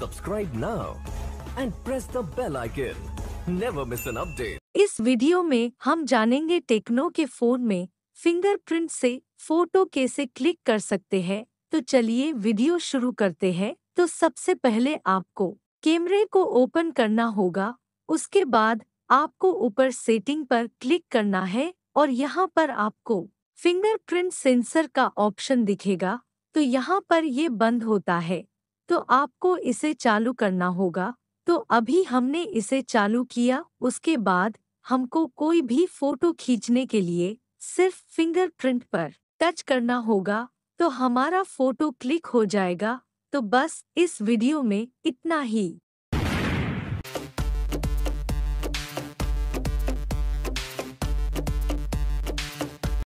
Subscribe now and press the bell icon. Never miss an update. इस video में हम जानेंगे टेक्नो के फोन में फिंगरप्रिंट से फोटो कैसे क्लिक कर सकते हैं। तो चलिए वीडियो शुरू करते हैं। तो सबसे पहले आपको कैमरे को ओपन करना होगा। उसके बाद आपको ऊपर सेटिंग पर क्लिक करना है और यहाँ पर आपको फिंगरप्रिंट सेंसर का ऑप्शन दिखेगा। तो यहाँ पर ये बंद होता है, तो आपको इसे चालू करना होगा। तो अभी हमने इसे चालू किया। उसके बाद हमको कोई भी फोटो खींचने के लिए सिर्फ फिंगरप्रिंट पर टच करना होगा, तो हमारा फोटो क्लिक हो जाएगा। तो बस इस वीडियो में इतना ही।